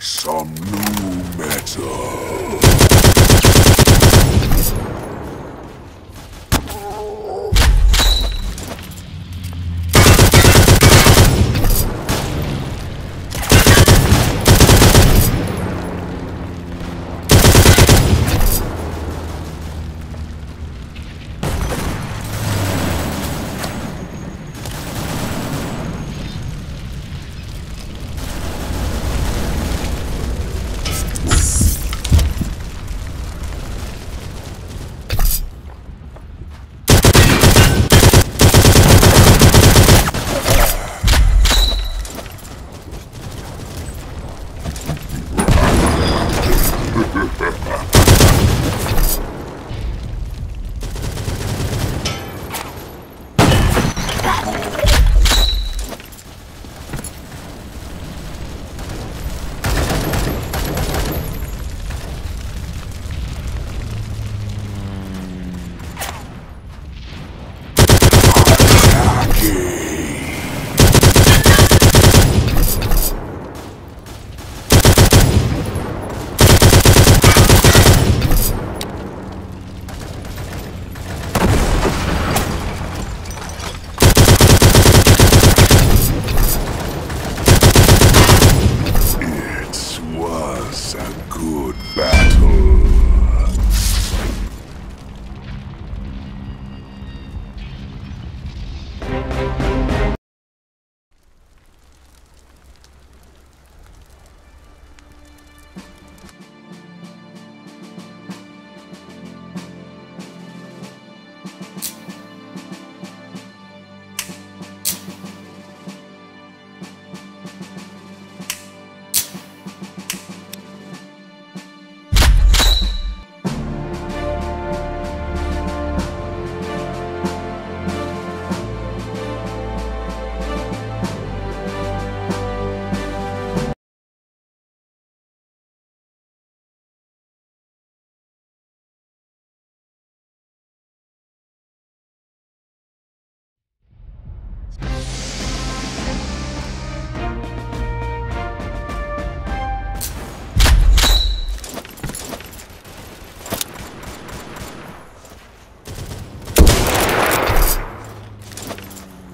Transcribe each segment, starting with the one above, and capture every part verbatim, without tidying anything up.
Some new metal.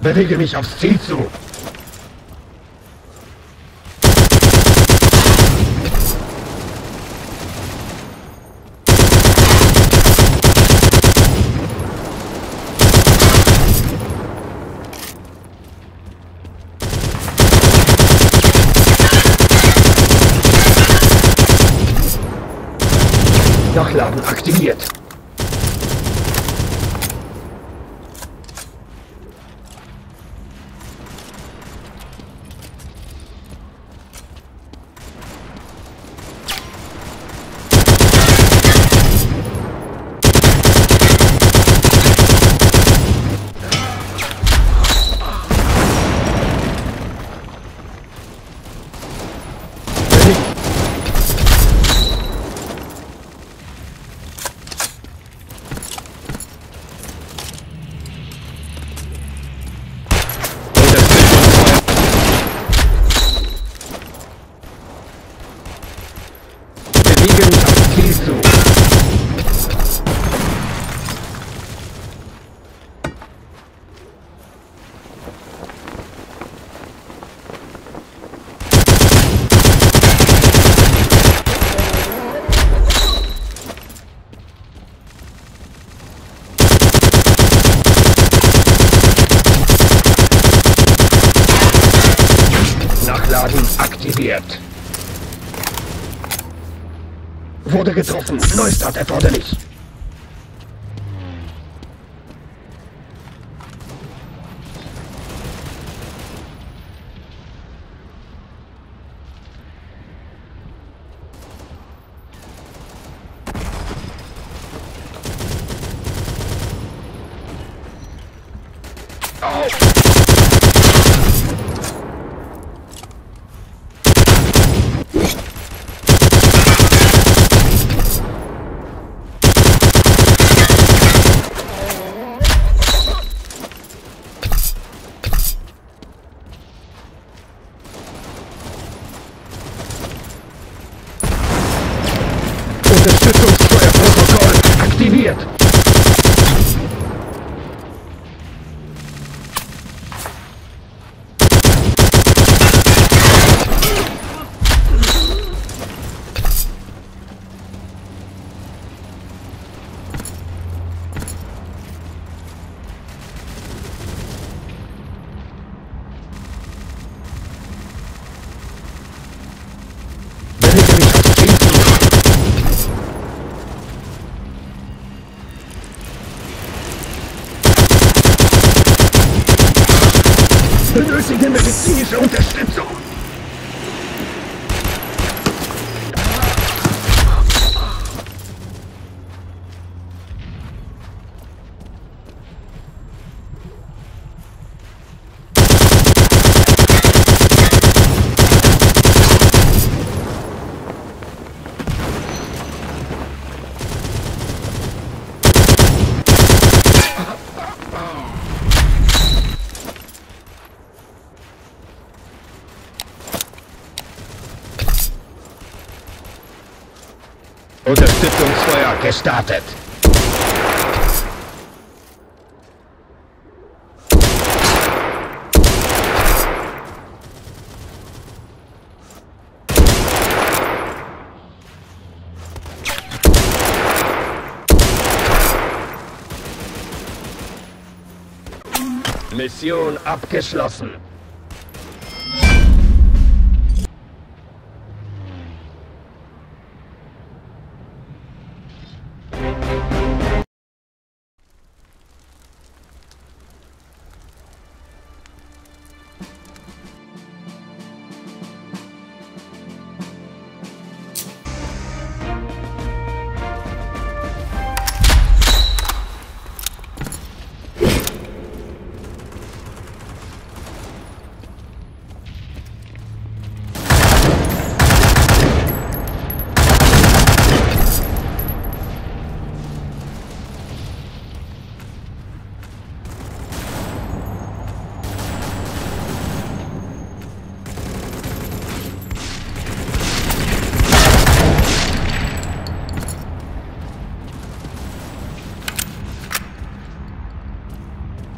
Bewege mich aufs Ziel zu! Nachladen aktiviert! Bewege mich aufs Ziel zu! aktiviert. Wurde getroffen. Neustart erforderlich. Benötige medizinische Unterstützung. Unterstützungsfeuer gestartet. Mission abgeschlossen.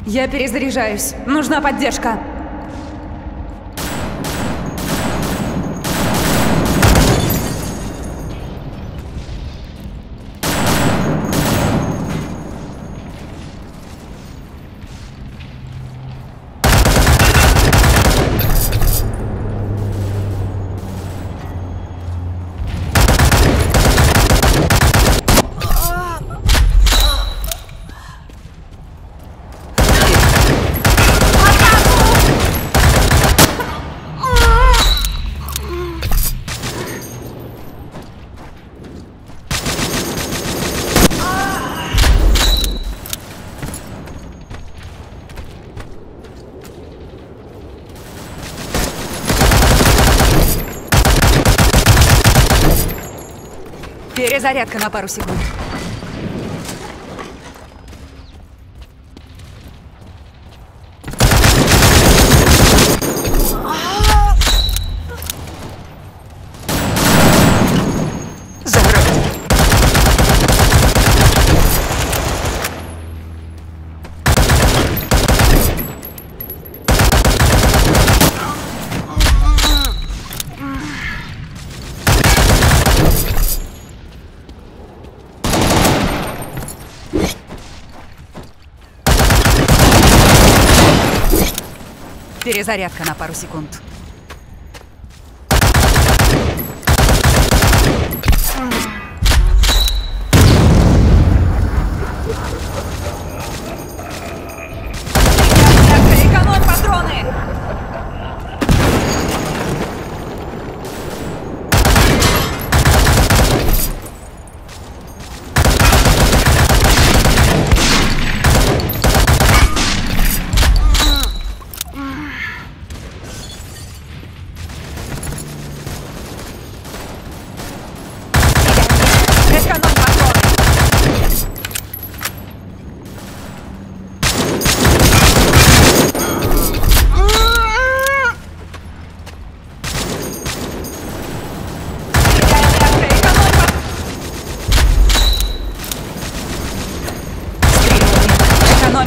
Я перезаряжаюсь. Нужна поддержка. Перезарядка на пару секунд. Перезарядка на пару секунд.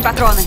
патроны.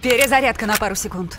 Перезарядка на пару секунд.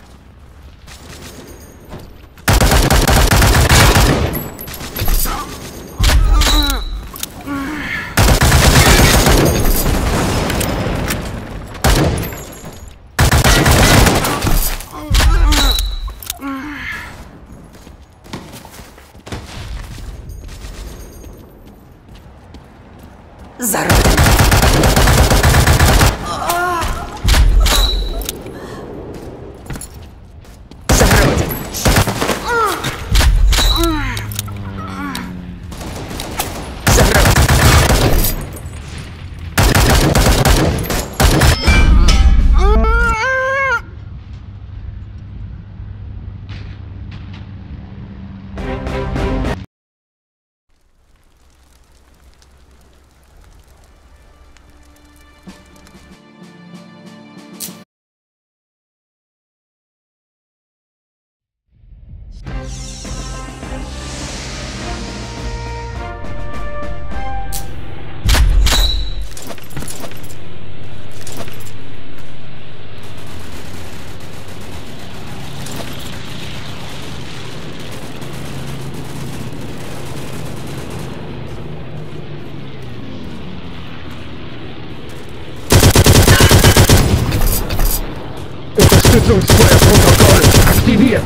Используй свой протокол! Активирует!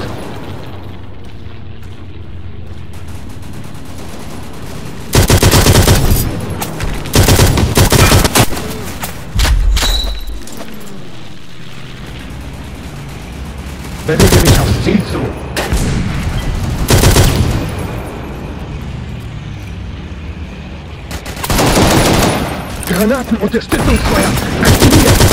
Доведи меня в стильцу! Гранатный утеститель своя! Активирует!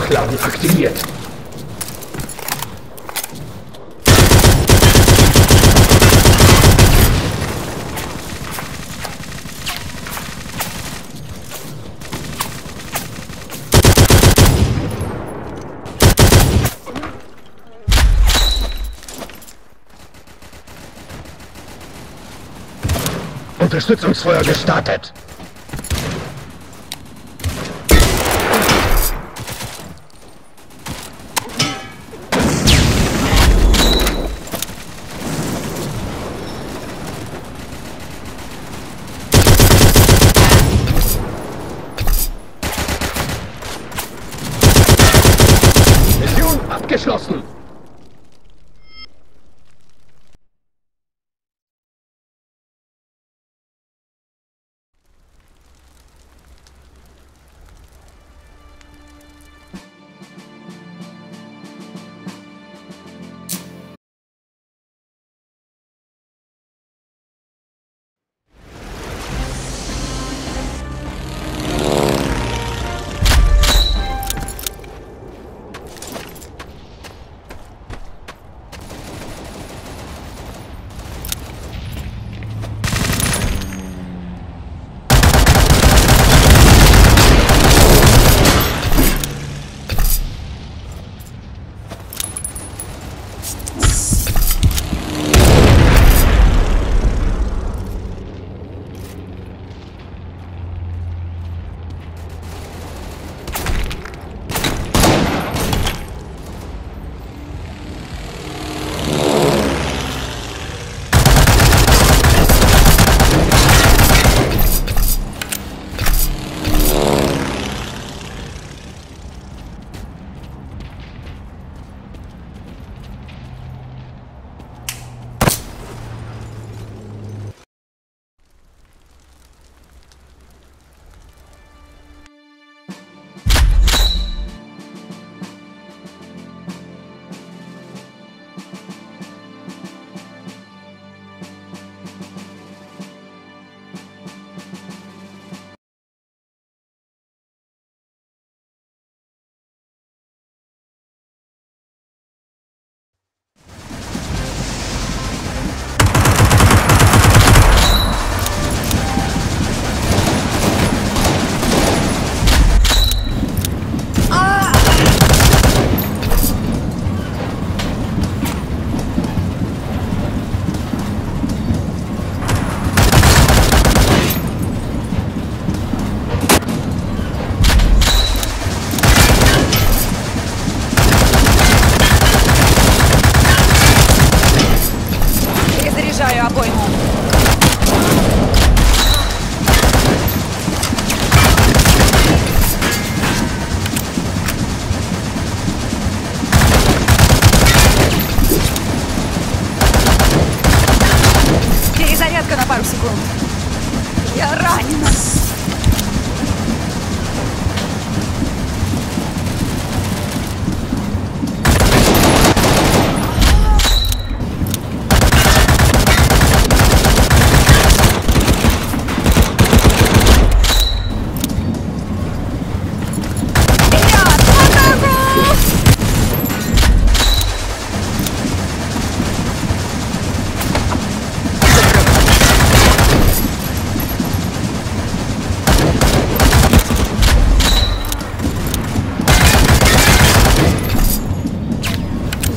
Sachladen aktiviert. Unterstützungsfeuer gestartet. Mission abgeschlossen.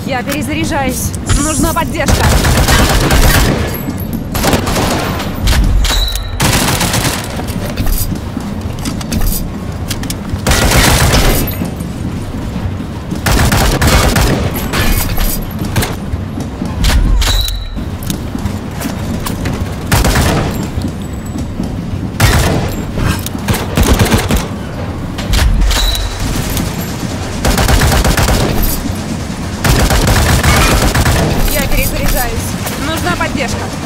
Я перезаряжаюсь. Нужна поддержка. Нужна поддержка.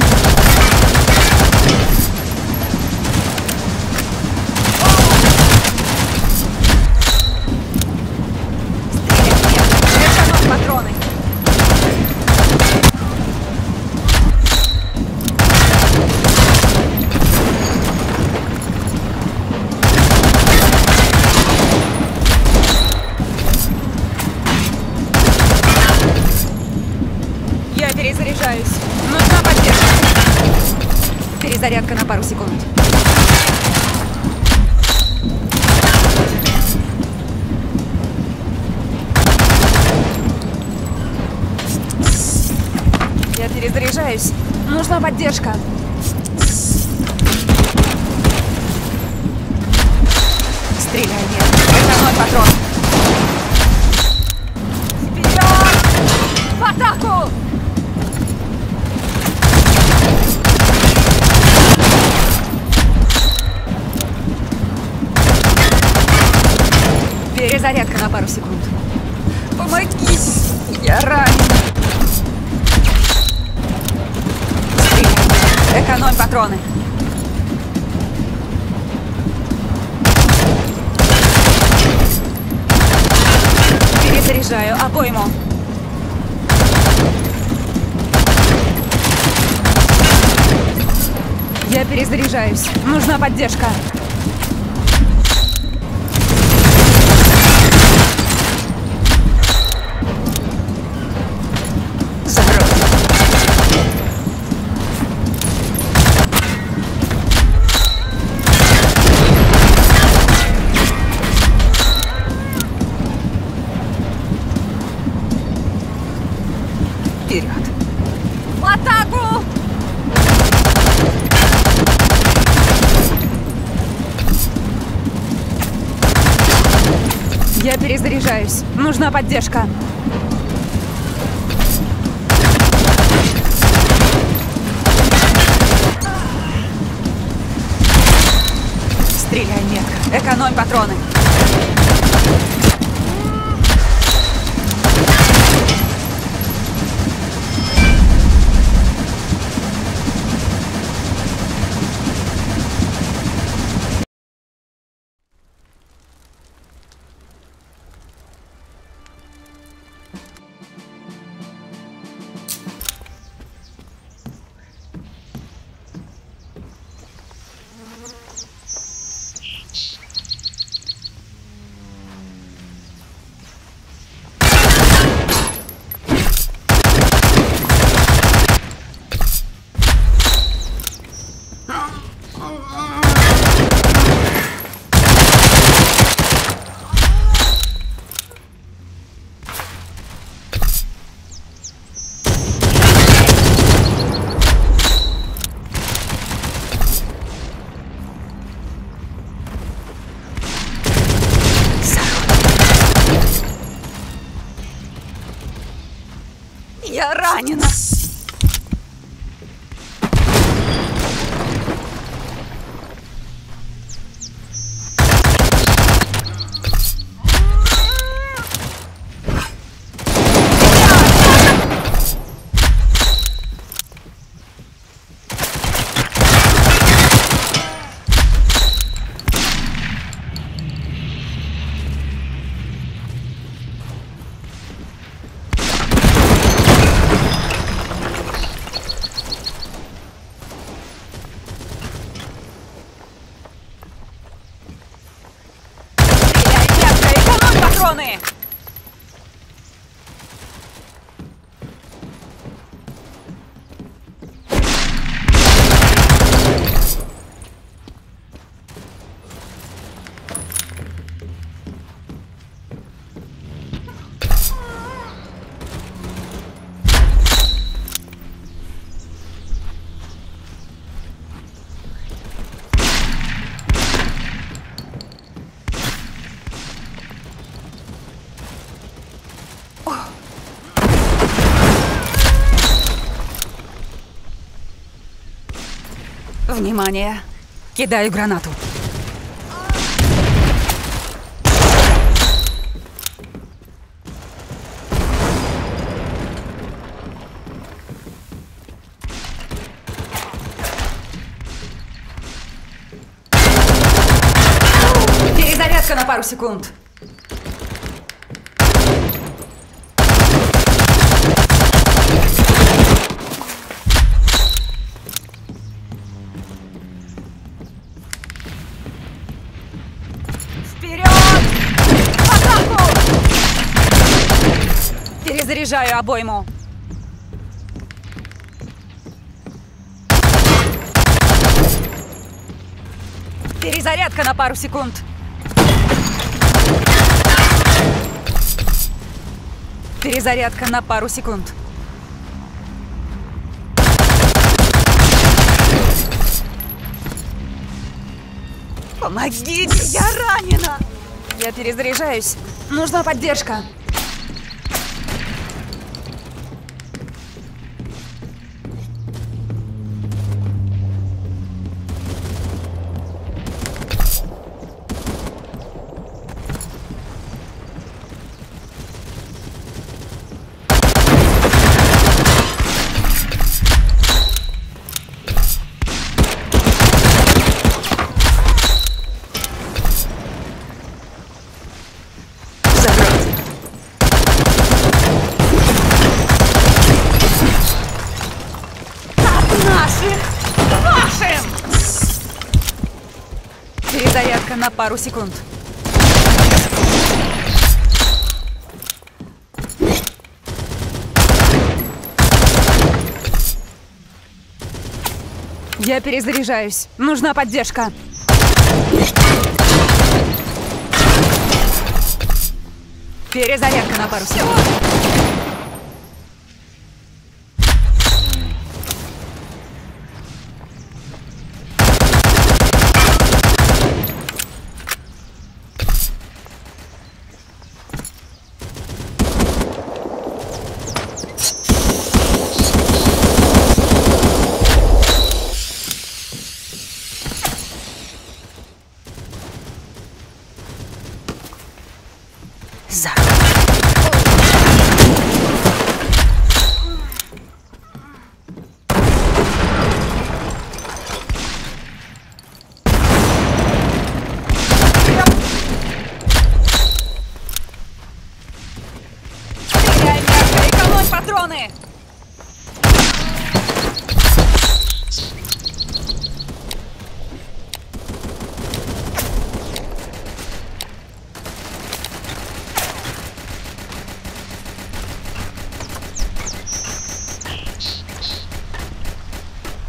Перезаряжаюсь. Нужна поддержка. Перезарядка на пару секунд. Я перезаряжаюсь. Нужна поддержка. Стреляй, нет. Это мой патрон. Вперед! В атаку! Перезарядка на пару секунд. Помогись! Я ранен. Экономь патроны. Перезаряжаю обойму. Я перезаряжаюсь. Нужна поддержка. В атаку! Я перезаряжаюсь. Нужна поддержка. Стреляй, метко. Экономь патроны. Я ранена. Внимание! Кидаю гранату. Перезарядка на пару секунд. Заряжаю обойму. Перезарядка на пару секунд. Перезарядка на пару секунд. Помогите, я ранена! Я перезаряжаюсь. Нужна поддержка. Перезарядка на пару секунд. Я перезаряжаюсь. Нужна поддержка. Перезарядка на пару секунд.